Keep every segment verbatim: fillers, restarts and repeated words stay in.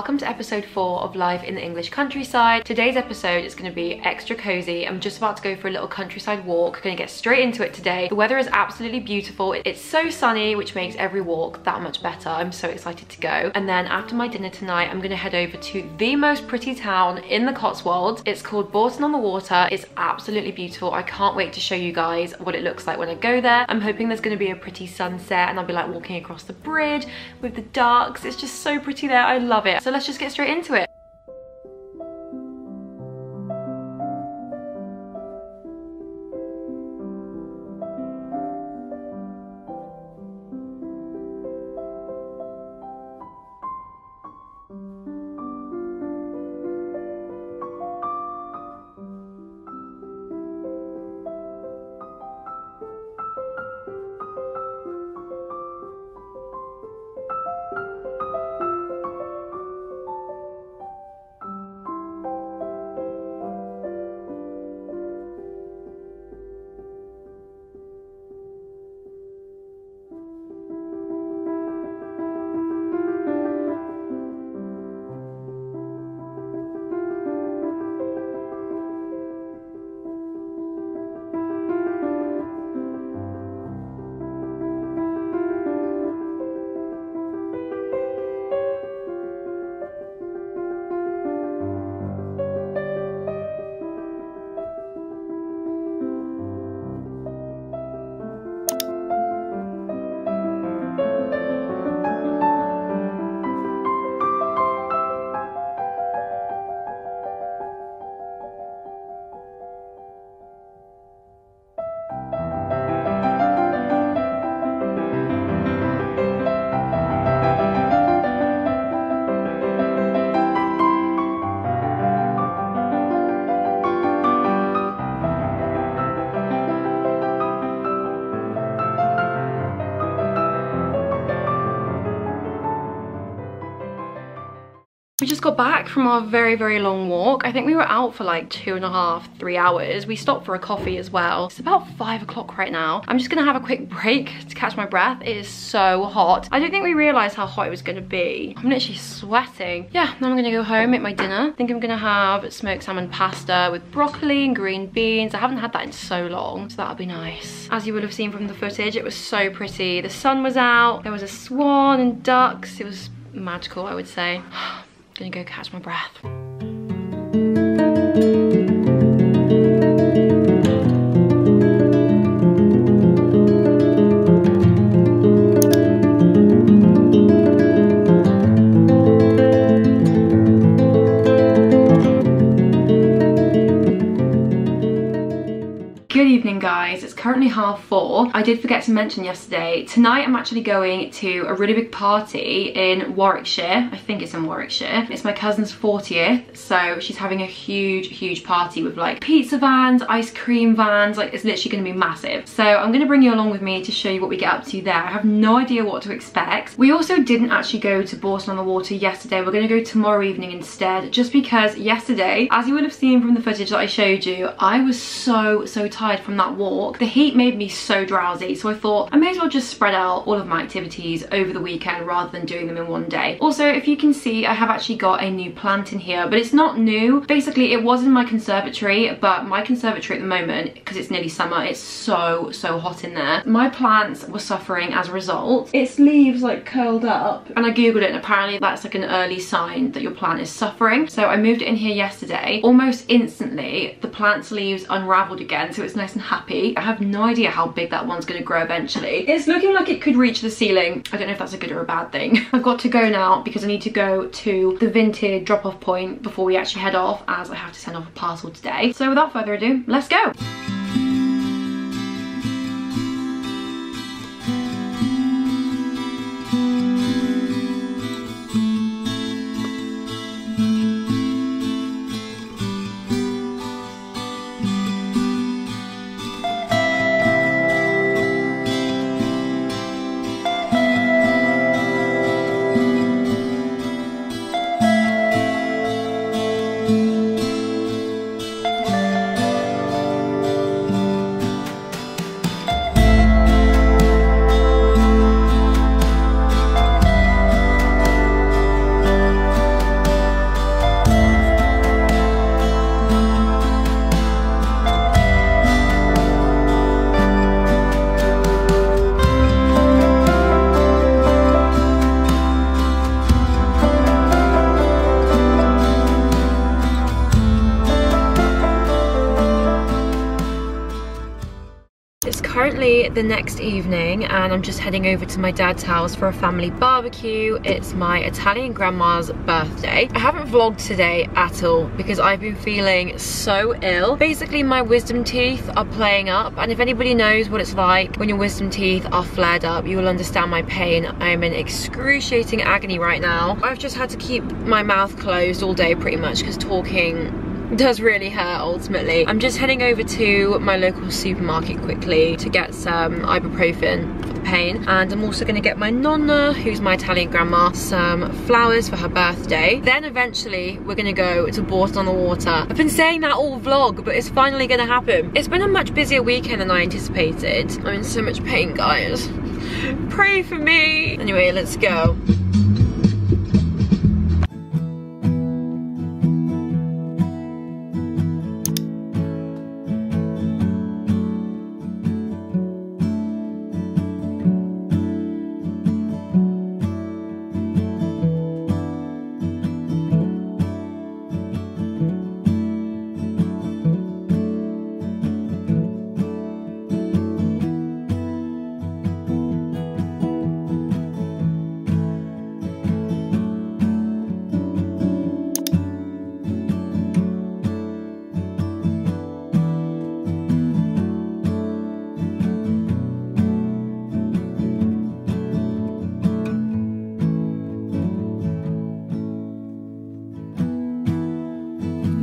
welcome to episode four of Life in the English Countryside. Today's episode is going to be extra cozy. I'm just about to go for a little countryside walk. Going to get straight into it today. The weather is absolutely beautiful. It's so sunny, which makes every walk that much better. I'm so excited to go. And then after my dinner tonight, I'm going to head over to the most pretty town in the Cotswolds. It's called Bourton on the Water. It's absolutely beautiful. I can't wait to show you guys what it looks like when I go there. I'm hoping there's going to be a pretty sunset and I'll be like walking across the bridge with the ducks. It's just so pretty there. I love it. So let's just get straight into it. We just got back from our very, very long walk. I think we were out for like two and a half, three hours. We stopped for a coffee as well. It's about five o'clock right now. I'm just gonna have a quick break to catch my breath. It is so hot. I don't think we realized how hot it was gonna be. I'm literally sweating. Yeah, now I'm gonna go home, make my dinner. I think I'm gonna have smoked salmon pasta with broccoli and green beans. I haven't had that in so long, so that'll be nice. As you would have seen from the footage, it was so pretty. The sun was out, there was a swan and ducks. It was magical, I would say. Gonna go catch my breath. Good evening, guys. It's currently half four. I did forget to mention yesterday, tonight I'm actually going to a really big party in Warwickshire. I think it's in Warwickshire. It's my cousin's fortieth, so she's having a huge, huge party with like pizza vans, ice cream vans, like it's literally gonna be massive. So I'm gonna bring you along with me to show you what we get up to there. I have no idea what to expect. We also didn't actually go to Bourton on the Water yesterday. We're gonna go tomorrow evening instead, just because yesterday, as you would have seen from the footage that I showed you, I was so, so tired from that walk. The heat made me so drowsy, so I thought I may as well just spread out all of my activities over the weekend rather than doing them in one day. Also, if you can see, I have actually got a new plant in here, but it's not new. Basically, it was in my conservatory, but my conservatory at the moment, because it's nearly summer, it's so, so hot in there. My plants were suffering as a result. Its leaves like curled up, and I googled it, and apparently that's like an early sign that your plant is suffering. So I moved it in here yesterday. Almost instantly, the plant's leaves unraveled again, so it's nice and happy. I have no idea how big that one's gonna grow eventually. It's looking like it could reach the ceiling. I don't know if that's a good or a bad thing. I've got to go now because I need to go to the vintage drop-off point before we actually head off, as I have to send off a parcel today. So without further ado, let's go. the next evening and I'm just heading over to my dad's house for a family barbecue. It's my Italian grandma's birthday. I haven't vlogged today at all because I've been feeling so ill. Basically, my wisdom teeth are playing up, and if anybody knows what it's like when your wisdom teeth are flared up, you will understand my pain. I'm in excruciating agony right now. I've just had to keep my mouth closed all day pretty much because talking does really hurt ultimately. I'm just heading over to my local supermarket quickly to get some ibuprofen for the pain, and I'm also going to get my nonna, who's my Italian grandma, some flowers for her birthday. Then eventually we're going to go to Bourton on the Water. I've been saying that all vlog, but it's finally going to happen. It's been a much busier weekend than I anticipated. I'm in so much pain, guys. Pray for me. Anyway, let's go.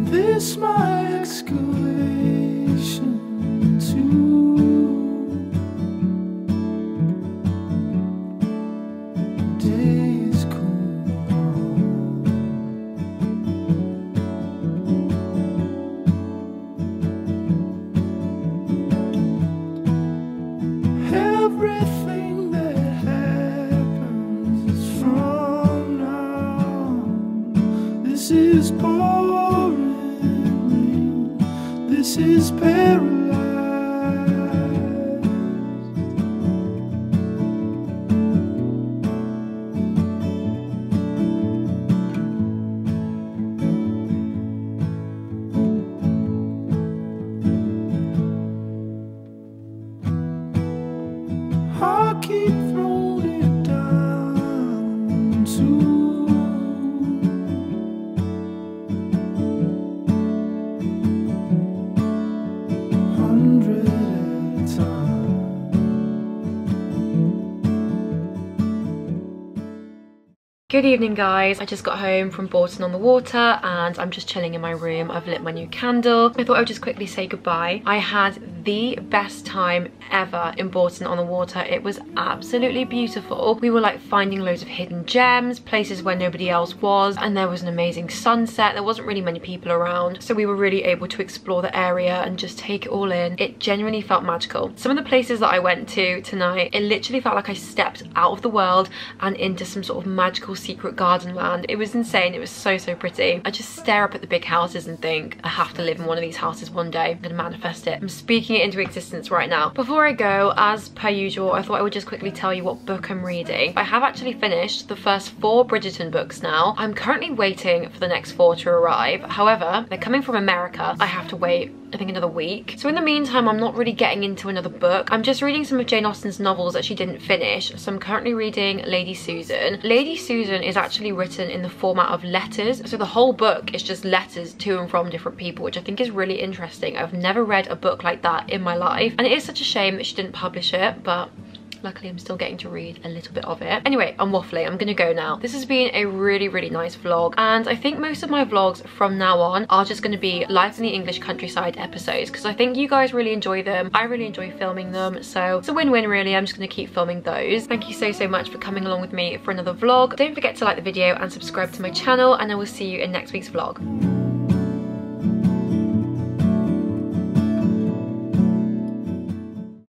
This my excavation too. Days cool on. Everything is paralyzed. I keep throwing it down to Good evening, guys. I just got home from Bourton on the Water and I'm just chilling in my room. I've lit my new candle. I thought I would just quickly say goodbye. I had the best time ever in Bourton on the Water. It was absolutely beautiful. We were like finding loads of hidden gems, places where nobody else was, and there was an amazing sunset. There wasn't really many people around, so we were really able to explore the area and just take it all in. It genuinely felt magical. Some of the places that I went to tonight, it literally felt like I stepped out of the world and into some sort of magical secret garden land. It was insane. It was so, so pretty. I just stare up at the big houses and think, I have to live in one of these houses one day. I'm gonna manifest it. I'm speaking it into existence right now. Before I go, as per usual, I thought I would just quickly tell you what book I'm reading. I have actually finished the first four Bridgerton books now. I'm currently waiting for the next four to arrive. However, they're coming from America. I have to wait, I think, another week. So in the meantime, I'm not really getting into another book. I'm just reading some of Jane Austen's novels that she didn't finish. So I'm currently reading Lady Susan. Lady Susan is actually written in the format of letters. So the whole book is just letters to and from different people, which I think is really interesting. I've never read a book like that in my life. And it is such a shame that she didn't publish it, but luckily I'm still getting to read a little bit of it. Anyway, I'm waffling. I'm gonna go now. This has been a really, really nice vlog, and I think most of my vlogs from now on are just gonna be lives in the English countryside episodes because I think you guys really enjoy them. I really enjoy filming them, so it's a win-win really. I'm just gonna keep filming those. Thank you so, so much for coming along with me for another vlog. Don't forget to like the video and subscribe to my channel, and I will see you in next week's vlog.